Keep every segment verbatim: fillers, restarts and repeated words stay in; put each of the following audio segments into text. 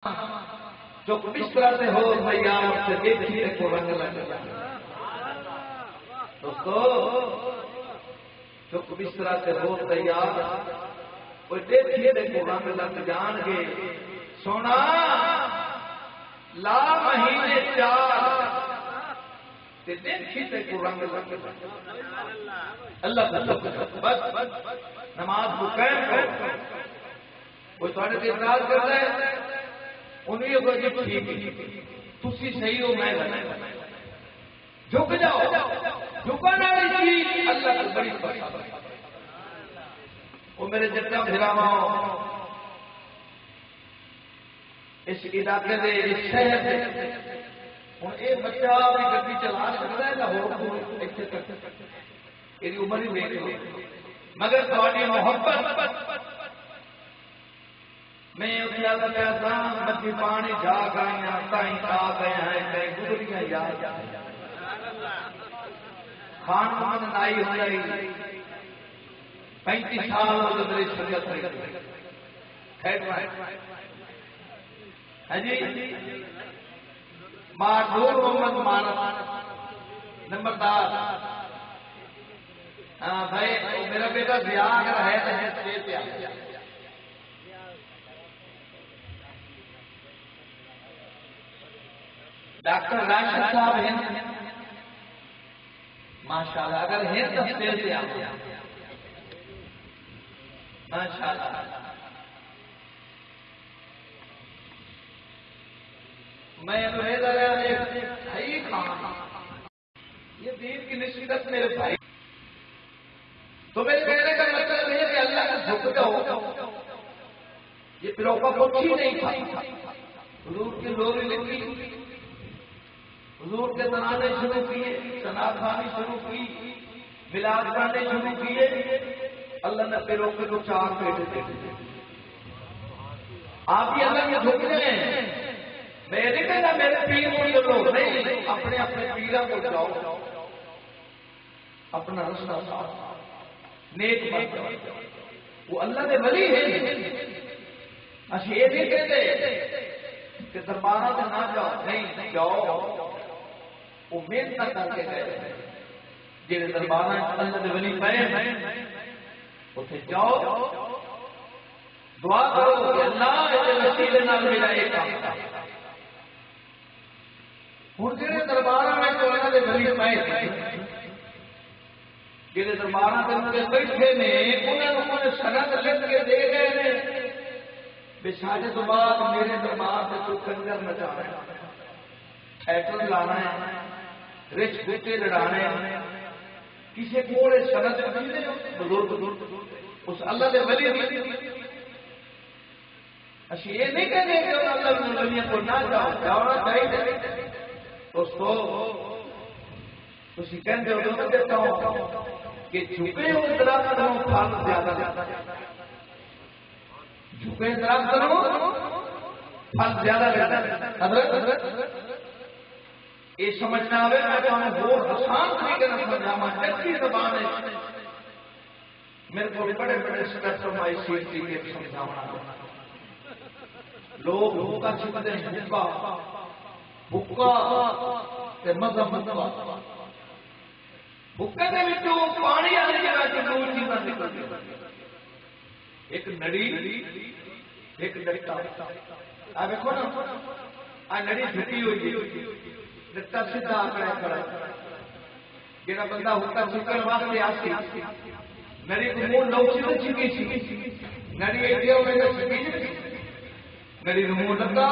जो इस तरह से हो भैया आपसे एक ही को रंग लग जाए। दोस्तों जो इस तरह से हो भैया वो देखिए को रंग लग जाएंगे। सोना ला महीने चार रंग लग अल्लाह बस नमाज को कैम करो। वो थोड़े देर राज कर रहे हैं उन्हें को जब तुसी सही हो मैं झुक जाओ। झुकना अल्लाह बड़ी वो मेरे जितना भिरावा इस इलाके के इस शहर से हम ये बच्चा अपनी गड्डी चला सकता है ना हो इतने तक ये उम्र ही देख लो। मगर थोड़ी मोहब्बत मैं उस कहता मछली पानी जा गए ताई आ गए हैं कई गुजरिया याद खान खान नाई हो गई पैंतीस साल हो गए मेरे शरीर है जी मारूर मोहम्मद मानव नंबरदार हाँ भाई मेरा बेटा ब्याह है डॉक्टर राजन साहब हैं माशाल्लाह। अगर हैं तो स्टेज पे आ माशाल्लाह। मैं भाई ये दीन की नसीहत मेरे भाई तो मेरे कहने का मतलब है कि अल्लाह का झुक जाओ। ये लोगों को ठीक नहीं था। हुजूर की लोरी लिखी हुजूर के तनाजे शुरू किए तनाज खानी शुरू की मिलाद करने शुरू किए। अल्लाह ने फिर लोगों को चार पेट दे दिए। आप ही अल्लाह के झुक रहे हैं। मेरे कहना मेरे पीर को लोग नहीं अपने अपने पीरा को जाओ अपना रास्ता नेक मत करो। वो अल्लाह के वली है। अच्छे ये नहीं कहते कि दरबारा में ना जाओ नहीं जाओ। वो मेहनत करके गए जेड़े दरबारा अल्लाह के वली पे उसे जाओ दुआ करो अल्लाह इस वसीले नाल मेरा एक काम हूँ जे दरबार में उन्होंने गली पाए थे जो दरबार से उन्होंने बैठे ने उन्होंने शरत लिख के दे गए हैं बिशाजे तो बाद मेरे दरबार से तू कंजर नचाना है टाइटल लाना है रिच बूटे लड़ाने किसी को शरत बुजुर्ग उस अल्लाह के वली अच्छी ये नहीं कहते कि अल्लाह वलियों को ना जाओ जाना चाहिए। दोस्तों तुम कहते हो तो देता हूं कि झुके हुए दरख्त में फल ज्यादा ज्यादा झुके दरख्त में फल ज्यादा ज्यादा ये समझना आवे मैं तुम्हें बहुत आसान तरीके से समझावा अच्छी जबान है। मेरे को बड़े बड़े स्पेक्ट्रम आई सी के समझावा लोग भूखा छिपते हैं भूखा भुक्का ते मजा मजा भुक्के के बिचों पानी वाली जगह से दो चीजें निकलती एक नड़ी एक डट्टा। आ देखो ना आ नड़ी झुकी हुई है डट्टा सीधा आकड़ा खड़ा जेड़ा बंदा हुक्का चुकन वास्ते आसी नड़ी को मुंह लोग सीधे छिकी छिकी नड़ी एरिया में छिकी नड़ी को मुंह लगा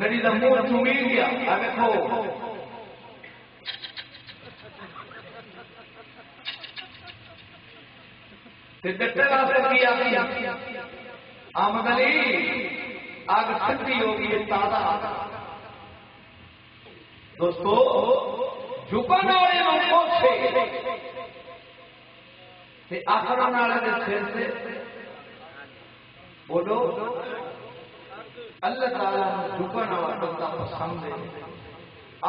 नड़ी का मुंह चूमी गया। अगर तो आमदनी आग ठंडी होगी ताजा। दोस्तों झुकन वाले से आखन वाले के सिर से बोलो अल्लाह ताला झुकन वाला बंदा पसंद है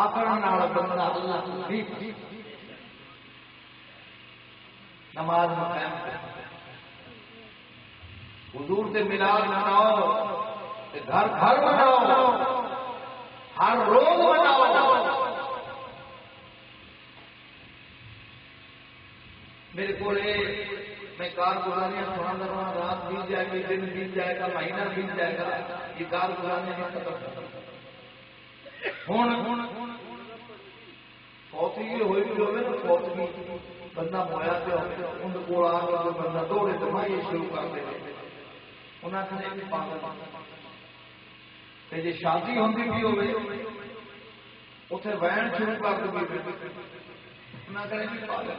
आकड़न वाला बंदा अल्लाह नमाज में हुजूर से मिलाद मनाओ घर घर बनाओ, हर रोज बनाओ। मेरे को मैं कारगुजारियां थोड़ा थोड़ा रात बीत जाएगी, दिन बीत जाएगा, महीना बीत जाएगा, ये कारगुजारियां नहीं खत्म होना। फौत ये हो भी होवे ना, फौत भी बंदा मोया पे हो उन को आगे बंदा दौड़े तो मैं ये शुरू कर देना। उन्होंने पागल जे शादी होंगी भी होवे उथे वैन शुरू कर दूंगी। उन्होंने पागल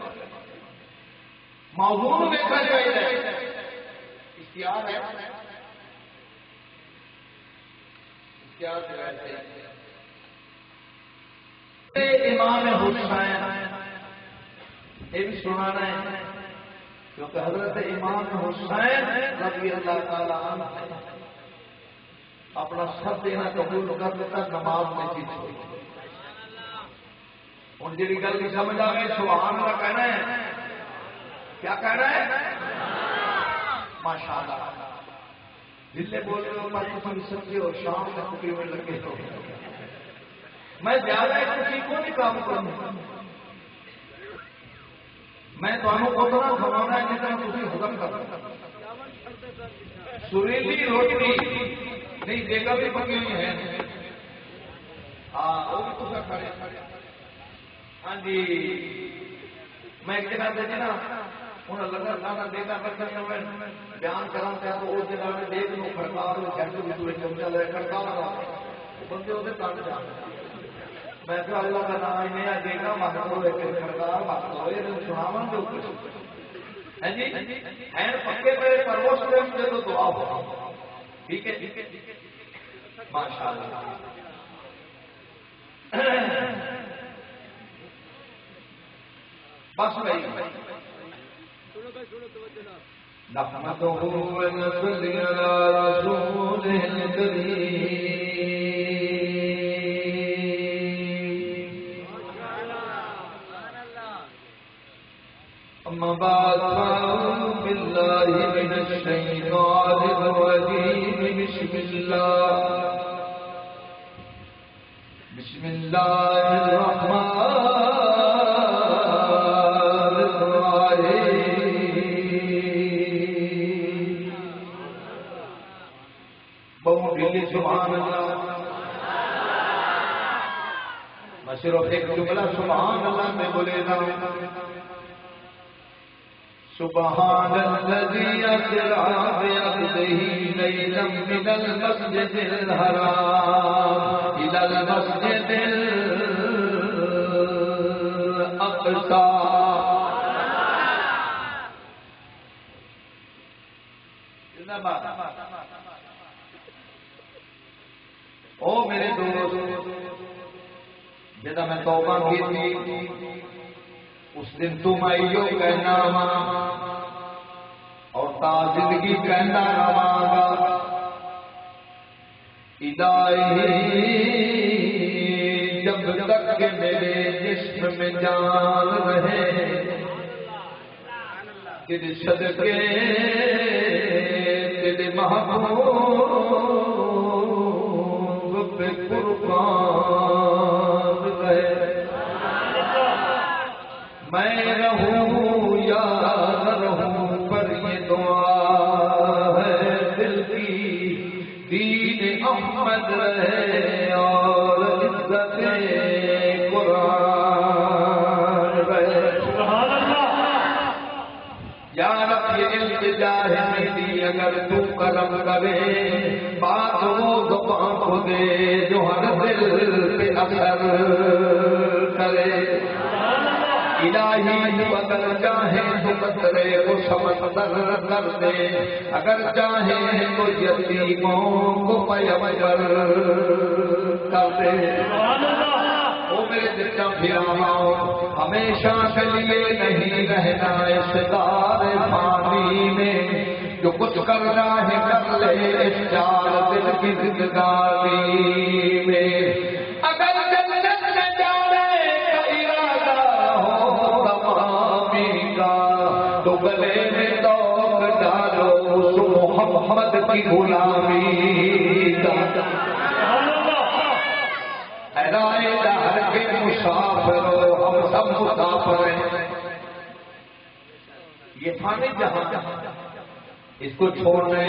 मौजूद देखा जाए इश्तिहार है, इश्तिहार से इमाम हुसैन ये भी सुनाना है, क्योंकि हजरत इमाम हुसैन रज़ी अल्लाह ताला अन्हु अपना सब देना कबूल कर लेता, नमाज में चीज छोड़ी। और जी गल समझ आ गई, सुभान अल्लाह कहना है, क्या कह रहा है, माशाल्लाह। जिले बोल रहे हो पाकिस्तान समझे और शाम तक तकरीबन लगे हो। मैं ज्यादा किसी को नहीं काम करूंगा, मैं तुम्हें बोलना समझाना जितना तुझे हुक्म कर। सुरीली रोटी नहीं देगा भी पकी हुई है। हाँ वो भी तुझे खड़े। हाँ जी, मैं एक जगह देखे ना उन्हें लगा लाना देना करता मैं बयान करा था, तो उस जगह में देख लो खड़काव में झंडे भी दूर चमचा लगे खड़काव लगा बंदे उसे काट जाते। मैं तो अल्लाह का नाम ही नहीं देना मानो लेकिन खड़काव मानो ये तो सुनावन जो कुछ है जी है पक्के पे परवोश पे मुझे तो दुआ हो, ठीक है ठीक है माशाल्लाह। बस भाई نحمده ونصلي على رسوله الكريم أما بعد فأعوذ بالله من الشيطان الرجيم بسم الله بسم الله الرحمن सुभान अल्लाह। मैं सिर्फ एक जुमला सुभान अल्लाह में बोले ना, सुभान अल्लज़ी असरा बिअब्दिही लैलन मिनल मस्जिदिल हराम इलल मस्जिदिल अक़सा। ओ मेरे दोस्त, जब मैं तौबा की थी उस दिन तुम आइयो कहना रहा और ता जिंदगी कहना रहा इदाई जब तक के मेरे जिस्म में जान रहे तेरे सदके तेरे महबूब कुर्बान रहे मैं रहूं या न रहूं पर ये दुआ है दिल की दीन अहमद रहे और इज्जत कुरान रहे। सुभान अल्लाह। या रब ये इल्तिजा है मेरी, अगर तू करम करे बात वो जुबान को दे जो हर दिल पे असर करे। इलाही बदल चाहे तो बदले वो समंदर कर दे, अगर चाहे तो यतीमों को पयमगर कर दे। वो मेरे दिल का फिराओ हमेशा के लिए नहीं रहना इस दारे पानी में, जो कुछ करना है कर ले इस चार दिल की जिंदगानी में। अगर जन्नत में जाने का इरादा हो तमामी का तो गले में तोक डालो सो मोहम्मद की गुलामी का हर के मुसाफिर हम सब मुसाफिर हैं। ये थाने जहां इसको छोड़ने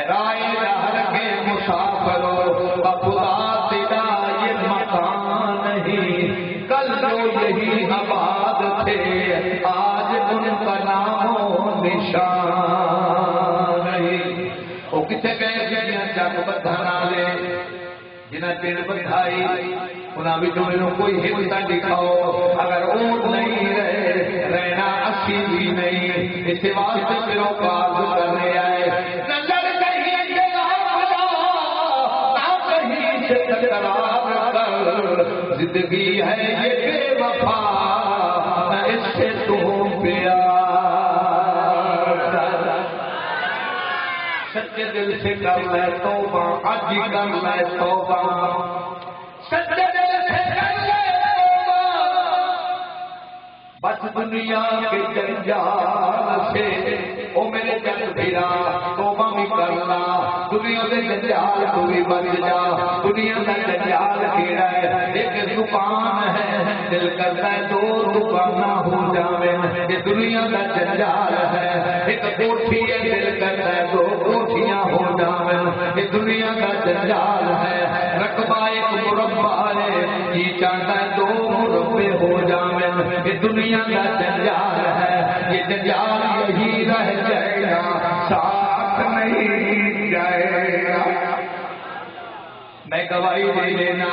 ऐराए हर के मुसाफिर बपुला तेरा ये मकान नहीं। कल तो यही आबाद थे आज उन पर नामों निशान नहीं। वो किसे गए जिन्हें जग बधाना ले जिन्हें पेड़ बधाई उन्हें भी जो मेरे कोई हिस्सा दिखाओ। अगर ऊँट नहीं रहे रहना अच्छी भी नहीं। इस वास्ते मेरे काज करने आए नजर कहीं कहीं से तकरार कर। जिंदगी है ये बेवफा न इससे तुम प्यार कर। सच्चे दिल से कर मैं तौबा आज ही कर मैं तौबा। सच्चे दिल से कर मैं तौबा बस दुनिया के जंजाल से। ओ मेरे जन फिरा तौबा भी करना दुनिया के जंजाल को भी बच जा। दुनिया का जंजाल केड़ा है एक दुकान है दिल करता है दो दुकाना हो जावे। ये दुनिया का जंजाल है एक कोठी है दिल करता है दो कोठियां हो जावे। ये दुनिया का जंजाल है रकबा एक मुरब्बा है ये चाहता है दो मुरब्बे हो जावे। ये दुनिया का जंजाल है ये जंजाल यही रह जाएगा साथ नहीं जाएगा। मैं गवाही दे देना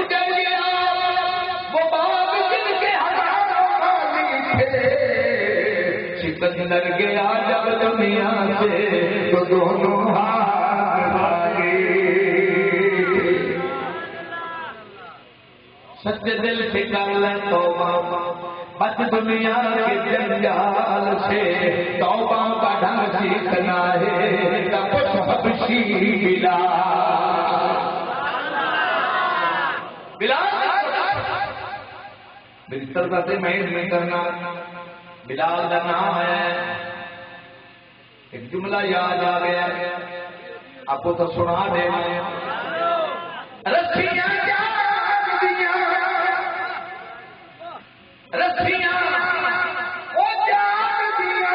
उजड़ गया वो बाग जिनके हजारों पानी थे। सिकंदर गया जब दुनिया से तो दोनों हार भागे। सच्चे दिल से कर ले तौबा बस दुनिया के जंजाल से। तौबा का ढंग सीखना है तपस हबशी मिला बिस्तर से महज में करना। बिलाल का नाम है एक जुमला याद आ गया आपको तो सुना देना। रस्सियां ओ जाग दिया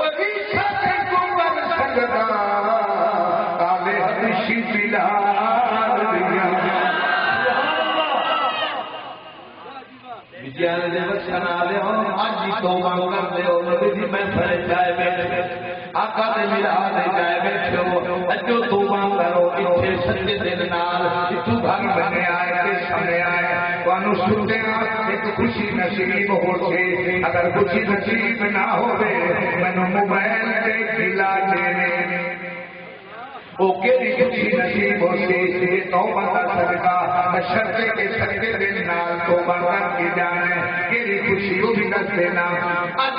परीक्षा से तू बन सकता। काले हबशी पिला दिया विजयान ने बख्शा ना ले हो आज ही तो मांग कर ले हो। नबी जी मैं फरे जाए बैठे आका ने मिला दे जाए बैठे हो अजो तू मांग करो इच्छे सच्चे दिल नाल तू घर बने आए के सामने आए। वानु सुनते एक खुशी नसीब हो। अगर खुशी नसीब ना हो मैनू मोबाइल से खिला देने वो केरी खुशी नसीब हो से। तौबा का सदका बशर्ते के सदके दे नाल तौबा करके जाने केरी खुशी वो भी दस देना। आज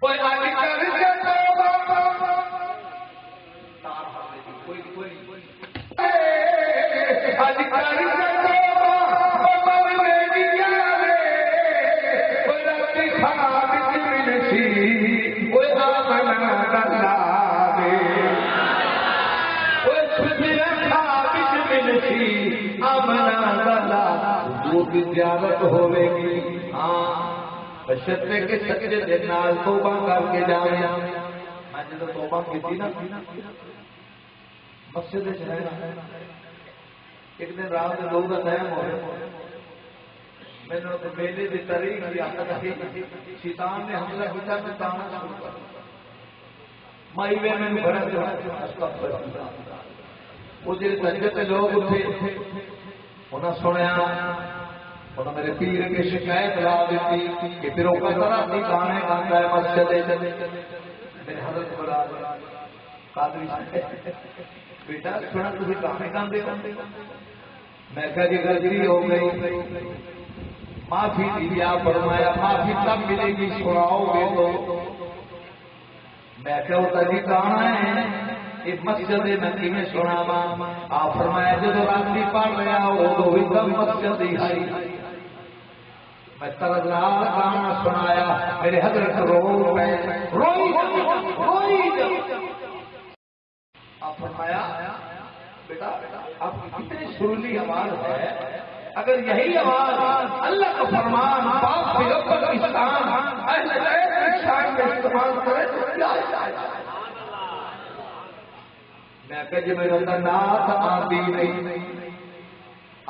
कोई आगे कर जाता ज्यारत होगी। हाँ बशर्ते के सच्चे दिल नाल तौबा करके जाए। मैं जो तौबा की ना मस्जिद एक दिन रात दो का टाइम हो मैंने मेले की तारीख की शैतान ने हमला किया मैं ताना शुरू कर माई वे मैंने भरा वो जो संगत लोग उठे उन्हें सुनया उन्हें मेरे पीर की शिकायत ला दी कि फिर वो तरह नहीं गाने गाता है बस चले चले मेरे हजरत बुला कादरी बेटा सुना तुम गाने गाते हो। मैं कहा जी गलती हो गई माफी दी आप फरमाया माफी तब मिलेगी सुनाओगे तो। मैं क्या होता जी गाना है एक मकसद मैं कि सुनावा आप फरमाया जो रात्रि पढ़ रहा हो दो ही मकसद ही है। गाना सुनाया, मेरे हजरत रो रोई रोई। आप फरमाया बेटा आप कितनी सुरीली आवाज है, अगर यही आवाज अल्लाह का फरमान बाप पैगंबर की शान अहले बैत की शान में इस्तेमाल करे तो क्या है। मैं कहे मेरे अंदर नाथ आती नहीं।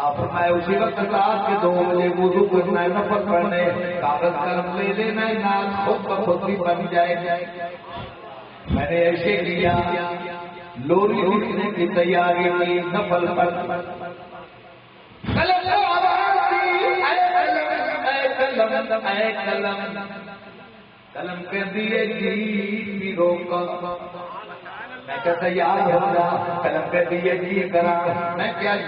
आप फरमाए उसी वक्त रात के दो बजे वुजू करना है, नफल पढ़ने कागज कलम ले लेना है, नाथ खुद ब खुद ही बन जाए। मैंने ऐसे किया, लोरी उठने की तैयारी की, नफल पढ़ कलम कलम कलम कलम कर दिए जी रोका। मैं कहता यार हो रहा कलम कर दिए जी करा मैं क्या